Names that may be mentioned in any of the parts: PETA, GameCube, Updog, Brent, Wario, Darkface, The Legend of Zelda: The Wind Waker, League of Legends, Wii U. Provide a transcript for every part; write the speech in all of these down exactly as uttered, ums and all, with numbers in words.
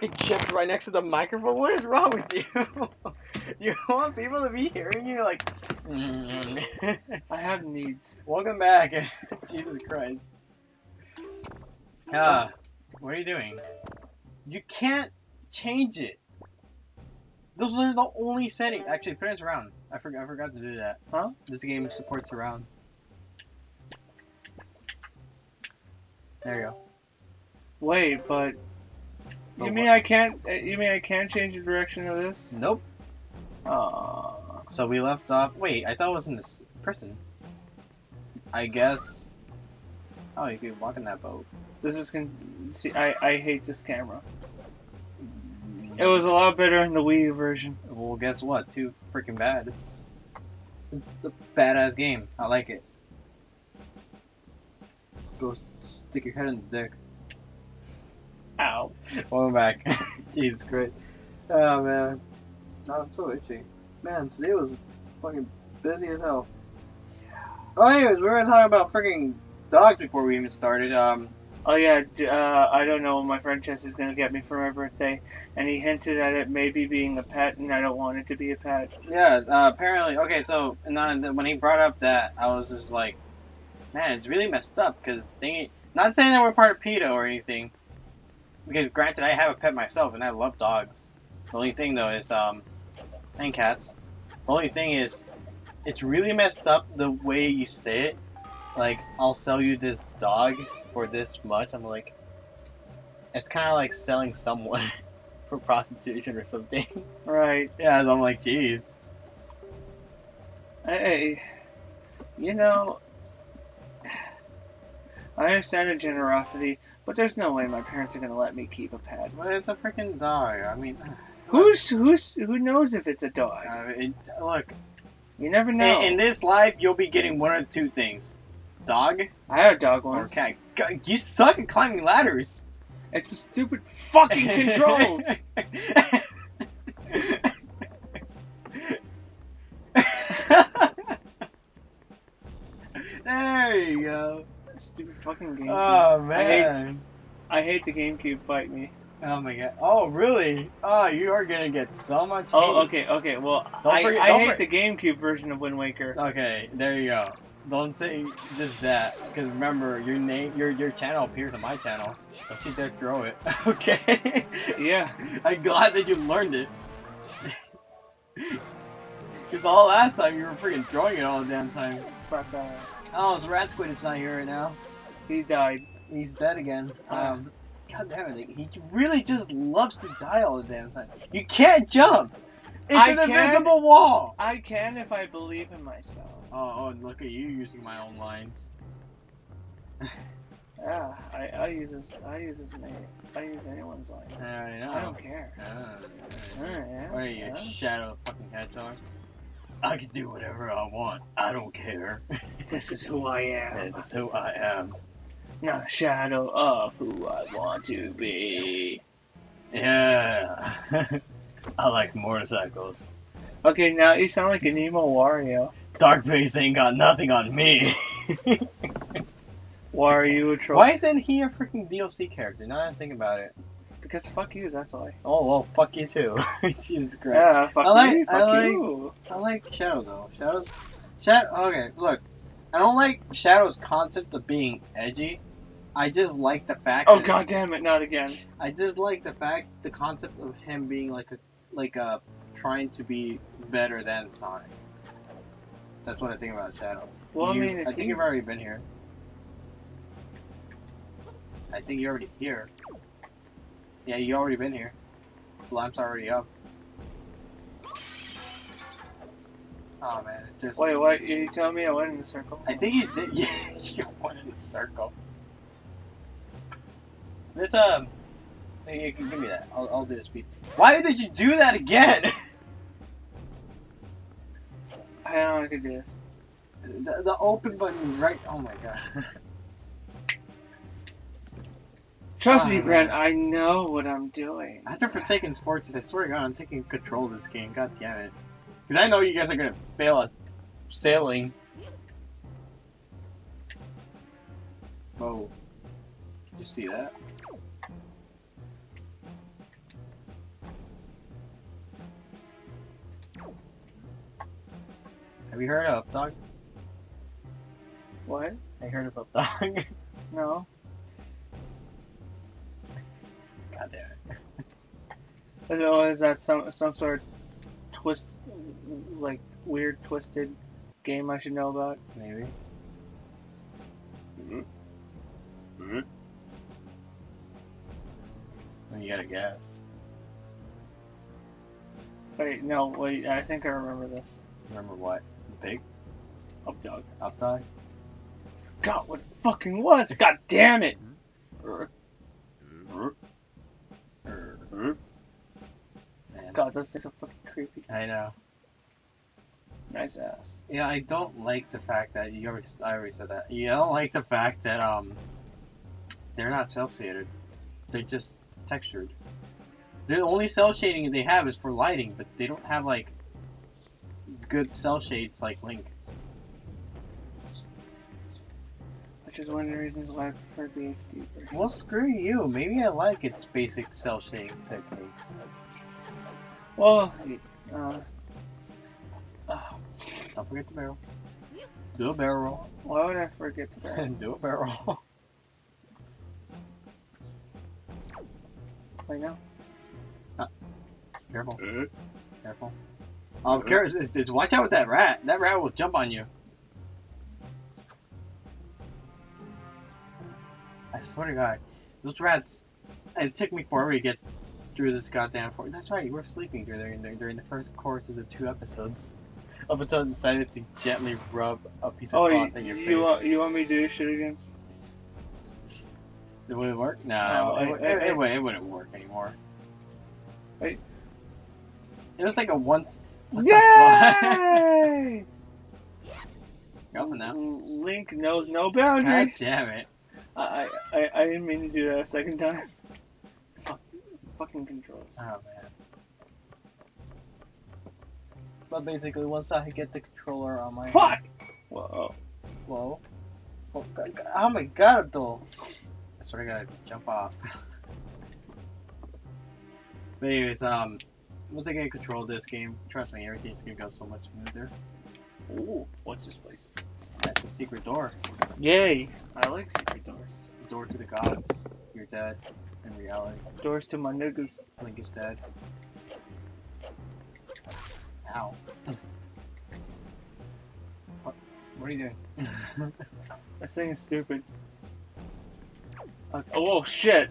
freaking chipped right next to the microphone. What is wrong with you? You want people to be hearing you like, mm. I have needs. Welcome back. Jesus Christ. Ah, what are you doing? You can't change it. Those are the only settings. Actually, put it surround. I forgot. I forgot to do that. Huh? This game supports surround. There you go. Wait, but you oh, mean what? I can't? You mean I can't change the direction of this? Nope. Uh. So we left off. Wait, I thought it was in this person. I guess. Oh, you could walk in that boat. This is con see. I I hate this camera. It was a lot better in the Wii U version. Well, guess what? Too freaking bad. It's, it's a badass game. I like it. Go stick your head in the deck. Ow. Welcome back. Jesus Christ. Oh, man. Oh, I'm so itchy. Man, today was fucking busy as hell. Oh, anyways, we were talking about freaking dogs before we even started. Um. Oh yeah, uh, I don't know what my friend Chess is going to get me for my birthday, and he hinted at it maybe being a pet, and I don't want it to be a pet. Yeah, uh, apparently, okay, so and then when he brought up that, I was just like, man, it's really messed up, because they, not saying that we're part of PETA or anything, because granted, I have a pet myself, and I love dogs. The only thing, though, is, um, and cats, the only thing is, it's really messed up the way you say it. Like, I'll sell you this dog for this much. I'm like, it's kind of like selling someone for prostitution or something. Right. Yeah, and I'm like, geez. Hey, you know, I understand the generosity, but there's no way my parents are gonna let me keep a pet. But it's a freaking dog. I mean, who's who's who knows if it's a dog? I mean, it, look, you never know. In, in this life, you'll be getting one of two things. Dog? I had a dog once. Or cat. You suck at climbing ladders. It's the stupid fucking controls. There you go. Stupid fucking GameCube. Oh man. I hate, I hate the GameCube fight me. Oh my god. Oh really? Oh, you are gonna get so much hate. Oh okay, okay. Well, don't I, forget, I hate the GameCube version of Wind Waker. Okay, there you go. Don't say just that, because remember your name, your your channel appears on my channel. Don't you dare throw it. Okay. Yeah. I'm glad that you learned it. Because all last time you were freaking throwing it all the damn time. Suck ass. Oh, it's Rat Squid. It's not here right now. He died. He's dead again. Um. God damn it! He really just loves to die all the damn time. You can't jump. It's I an can, invisible wall. I can if I believe in myself. Oh, and oh, look at you using my own lines. Yeah, I, I use this, I use this, I use anyone's lines. I know. I don't care. Oh, yeah. Oh, yeah. What are you, yeah. A shadow fucking hedgehog? I can do whatever I want. I don't care. This is who I am. This is who I am. Not a shadow of who I want to be. Yeah. I like motorcycles. Okay, now you sound like an emo Wario. Darkface ain't got nothing on me. Why are you a troll? Why isn't he a freaking D L C character? Now I think about it. Because fuck you, that's why. Oh, well, fuck you too. Jesus Christ. Yeah, fuck I like, you, fuck I you. Like, I like Shadow, though. Shadow's... Shadow... Okay, look. I don't like Shadow's concept of being edgy. I just like the fact... Oh, that God damn it, not again. I just like the fact... The concept of him being like a... Like a... Trying to be better than Sonic. That's what I think about Shadow. Well, you, I mean, I think you... you've already been here. I think you're already here. Yeah, you already been here. The lamp's already up. Oh man, it just. Wait, what? You tell me I went in the circle? I think you did. Yeah, you went in the circle. There's um. Hey, you can give me that. I'll I'll do the speed. Why did you do that again? I don't know I could do this. The, the open button right... Oh my god. Trust oh, me, Brent, I know what I'm doing. After Forsaken Sports, I swear to god, I'm taking control of this game. God damn it. Because I know you guys are going to fail at sailing. Whoa. Did you see that? Have you heard of Updog? What? I heard of Updog. No. God damn it. So is that some some sort of twist, like weird twisted game I should know about? Maybe. Mm-hmm. Mm-hmm. You gotta guess. Wait, no, wait, I think I remember this. Remember what? The pig? Updog. Updog? God, what it fucking was! God damn it! God, those things are fucking creepy. I know. Nice ass. Yeah, I don't like the fact that, you already, I already said that. Yeah, I don't like the fact that, um, they're not self-shaded. They're just textured. The only cell shading they have is for lighting, but they don't have like good cell shades like Link. Which is one of the reasons why I prefer the H D version. Well, screw you. Maybe I like its basic cell shading techniques. Well, uh, uh, don't forget the barrel. Do a barrel roll. Why would I forget the barrel? Do a barrel roll. Right now. Ah, careful. Uh, careful. Um, uh, careful. It's, it's, watch out with that rat. That rat will jump on you. I swear to God, those rats. It took me forever to get through this goddamn forest. That's right, you were sleeping during the, during the first course of the two episodes. Up until I decided to gently rub a piece of oh, cloth in your you face. Want, you want me to do shit again? Would it work? No, no it, it, it, it, it, it wouldn't work anymore. Wait. It was like a once. Yay! Coming now. Link knows no boundaries. God damn it. I, I, I didn't mean to do that a second time. Fuck, fucking controls. Oh, man. But basically, once I get the controller on my. Fuck! Whoa. Whoa. Oh, God, God. Oh my God, though. I sort of gotta jump off. But anyways, um, once I get control of this game, trust me, everything's gonna go so much smoother. Ooh, what's this place? That's a secret door. Yay! I like secret doors. It's the door to the gods. You're dead. In reality. Doors to my niggas. Link is dead. Ow. What? What are you doing? This thing is stupid. Okay. Oh shit!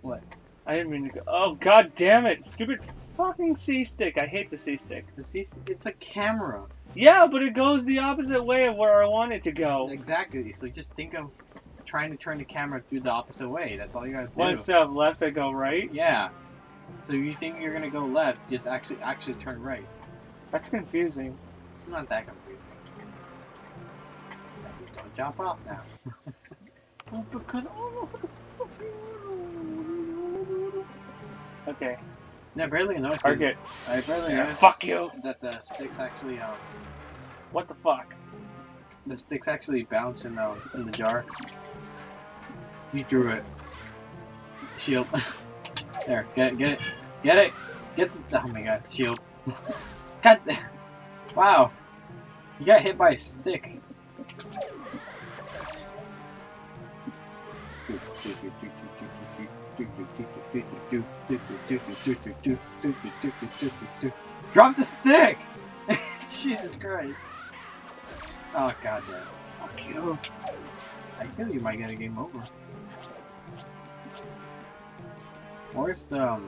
What? I didn't mean to go. Oh god damn it! Stupid fucking C stick! I hate the C stick. The C stick. It's a camera. Yeah, but it goes the opposite way of where I want it to go. Exactly. So just think of trying to turn the camera through the opposite way. That's all you gotta do. Well, instead of left, I go right. Yeah. So if you think you're gonna go left? Just actually, actually turn right. That's confusing. It's not that confusing. Don't jump off now. Well, because oh, what the fuck? Okay. Yeah, barely noticed. Target. I barely yeah, noticed. Fuck you. That the sticks actually um. What the fuck? The sticks actually bounce in the in the jar. You drew it. Shield. There. Get it. Get it. Get it. Get the. Oh my god. Shield. Cut. Wow. You got hit by a stick. Drop the stick! Jesus Christ. Oh god damn. Fuck you. I feel you might get a game over. Where's the um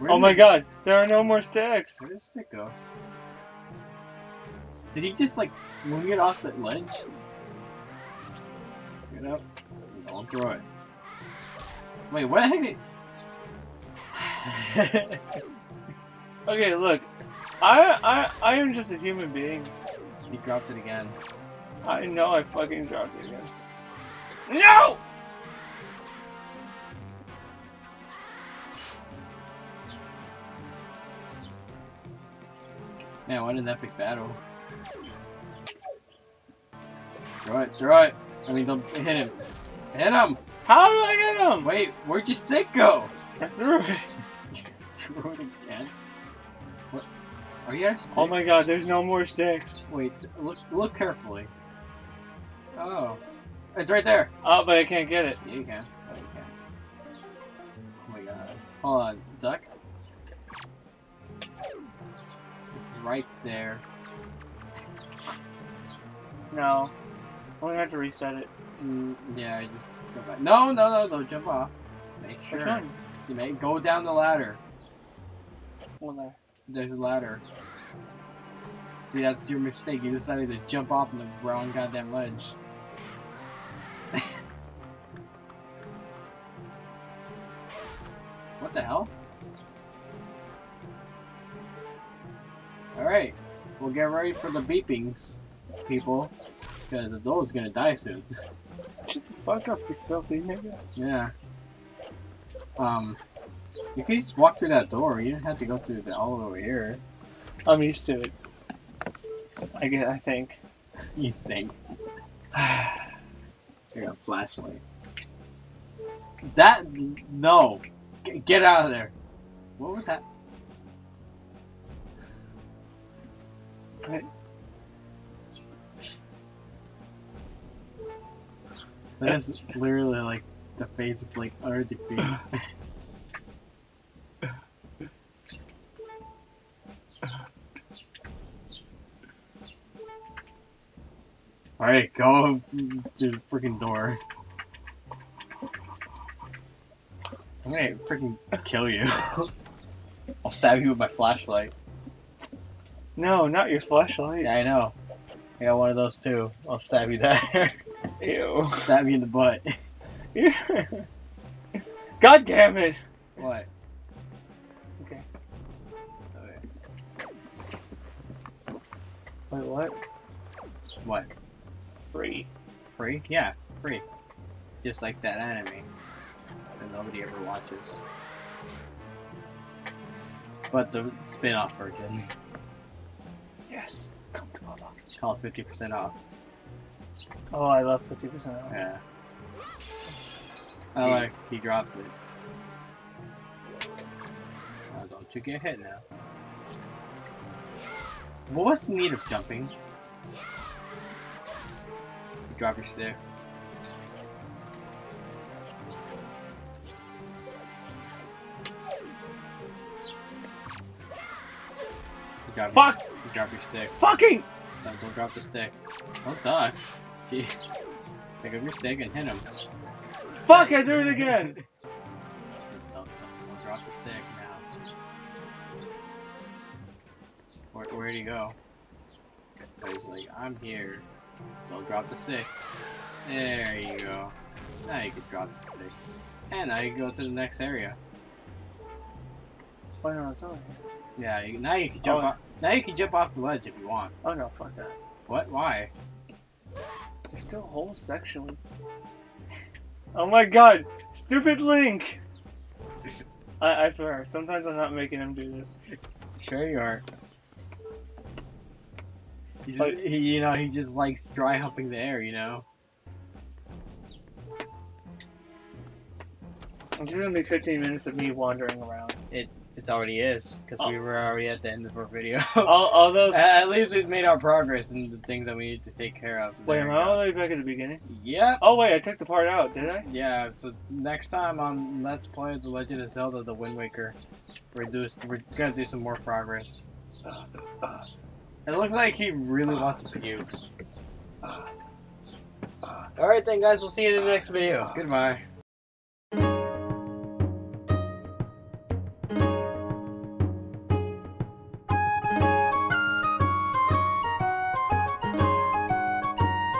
where Oh my god, there are no more sticks! Where did the stick go? Did he just like move it off that ledge? Get up. I'll draw it. Wait, what the heck did... Okay, look. I, I, I am just a human being. You dropped it again. I know I fucking dropped it again. No! Man, what an epic battle. Draw it, draw it. I mean, don't hit him. Hit him! How do I get him? Wait, where'd your stick go? I threw it. You threw it again? What? Are you out of sticks? Oh my god, there's no more sticks. Wait, look, look carefully. Oh. It's right there. Oh, but I can't get it. Yeah, you can. Oh, you can. Oh my god. Hold on. Duck? It's right there. No. I'm gonna have to reset it. Mm, yeah, I just go back. No, no, no, don't jump off. Make sure. Which one? You may go down the ladder. Well, there. There's a ladder. See, that's your mistake. You decided to jump off on the wrong goddamn ledge. What the hell? Alright. We'll get ready for the beepings, people. Because Adola's gonna die soon. Shut the fuck up, you filthy nigga. Yeah. Um... You can just walk through that door. You didn't have to go through the all over here. I'm used to it. I get. I think. You think? I got a flashlight. That no. G get out of there. What was that? What? That's literally like the face of like our defeat. Alright, go to the freaking door. I'm gonna freaking kill you. I'll stab you with my flashlight. No, not your flashlight. Yeah, I know. I got one of those too. I'll stab you there. Ew. Stab you in the butt. God damn it! What? Okay. Okay. Wait, what? What? Free. Free? Yeah, free. Just like that anime that nobody ever watches. But the spin-off version. Yes! Come to Mama. Call it fifty percent off. Oh, I love fifty percent off. Yeah. I yeah. like, he dropped it. Oh, don't you get hit now. What was the need of jumping? Drop your stick. Drop Fuck! Your, you drop your stick. Fucking! No, don't drop the stick. Don't dodge. Gee. Pick up your stick and hit him. Fuck! I do it again! Don't, don't, don't drop the stick now. Where, where'd he go? He's like, I'm here. Don't drop the stick. There you go. Now you can drop the stick. And now you can go to the next area. Oh no, it's over here. Yeah, you, now you can jump oh. off now you can jump off the ledge if you want. Oh no, fuck that. What? Why? There's still a whole section. Oh my god! Stupid Link! I, I swear, sometimes I'm not making him do this. Sure you are. He just, he, you know, he just likes dry humping the air, you know? This is gonna be fifteen minutes of me wandering around. It it already is, because oh. we were already at the end of our video. all, all those... At, at least we've made our progress in the things that we need to take care of. So wait, am I all the way back at the beginning? Yeah. Oh wait, I took the part out, did I? Yeah, so next time on Let's Play The Legend of Zelda: The Wind Waker, we're, do, we're gonna do some more progress. Uh, uh. It looks like he really wants to puke. Alright then guys, we'll see you in the next video. Goodbye.